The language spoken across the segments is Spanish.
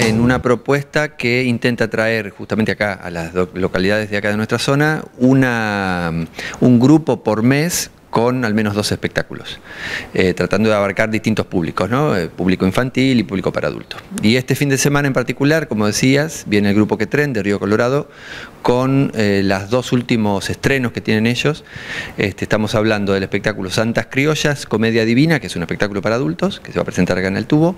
en una propuesta que intenta traer justamente acá, a las localidades de acá de nuestra zona, un grupo por mes con al menos 2 espectáculos, tratando de abarcar distintos públicos, ¿no? Público infantil y público para adultos. Y este fin de semana en particular, como decías, viene el Grupo Que Tren de Río Colorado con los 2 últimos estrenos que tienen ellos. Estamos hablando del espectáculo Santas Criollas, Comedia Divina, que es un espectáculo para adultos, que se va a presentar acá en el Tubo,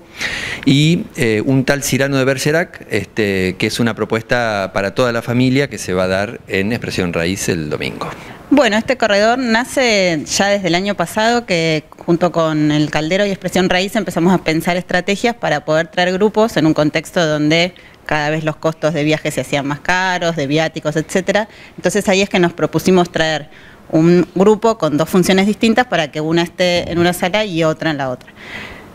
y un tal Cyrano de Bergerac, que es una propuesta para toda la familia que se va a dar en Expresión Raíz el domingo. Bueno, este corredor nace ya desde el año pasado, que junto con el Caldero y Expresión Raíz empezamos a pensar estrategias para poder traer grupos en un contexto donde cada vez los costos de viaje se hacían más caros, de viáticos, etcétera. Entonces ahí es que nos propusimos traer un grupo con 2 funciones distintas para que una esté en una sala y otra en la otra.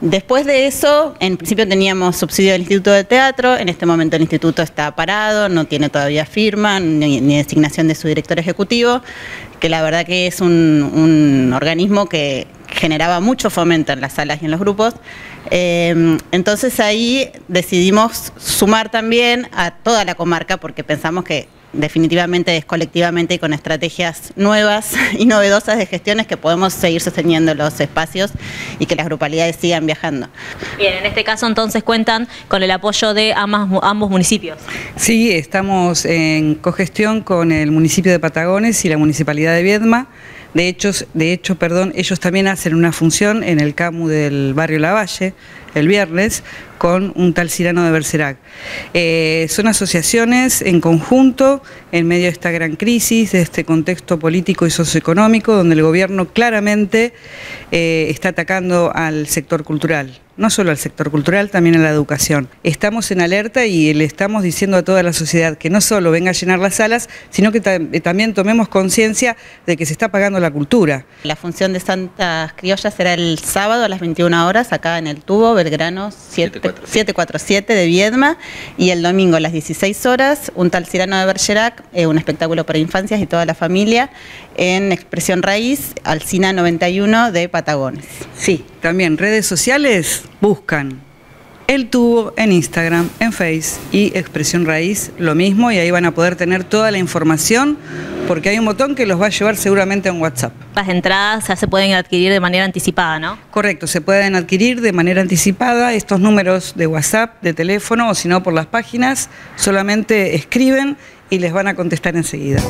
Después de eso, en principio teníamos subsidio del Instituto de Teatro, en este momento el Instituto está parado, no tiene todavía firma ni designación de su director ejecutivo, que la verdad que es un organismo que generaba mucho fomento en las salas y en los grupos. Entonces ahí decidimos sumar también a toda la comarca, porque pensamos que definitivamente es colectivamente y con estrategias nuevas y novedosas de gestiones que podemos seguir sosteniendo los espacios y que las grupalidades sigan viajando. Bien, en este caso entonces cuentan con el apoyo de ambos municipios. Sí, estamos en cogestión con el municipio de Patagones y la municipalidad de Viedma. De hecho, ellos también hacen una función en el CAMU del barrio Lavalle el viernes con un tal Cyrano de Bergerac. Son asociaciones en conjunto en medio de esta gran crisis, de este contexto político y socioeconómico donde el gobierno claramente está atacando al sector cultural. No solo al sector cultural, también a la educación. Estamos en alerta y le estamos diciendo a toda la sociedad que no solo venga a llenar las salas, sino que también tomemos conciencia de que se está pagando la cultura. La función de Santas Criollas será el sábado a las 21 horas acá en el Tubo, Belgrano 747 de Viedma, y el domingo a las 16 horas un tal Cyrano de Bergerac, un espectáculo para infancias y toda la familia en Expresión Raíz, Alcina 91 de Patagones. Sí, también redes sociales. Buscan el Tubo en Instagram, en Face y Expresión Raíz, lo mismo, y ahí van a poder tener toda la información porque hay un botón que los va a llevar seguramente a un WhatsApp. Las entradas ya se pueden adquirir de manera anticipada, ¿no? Correcto, se pueden adquirir de manera anticipada estos números de WhatsApp, de teléfono o si no por las páginas, solamente escriben y les van a contestar enseguida.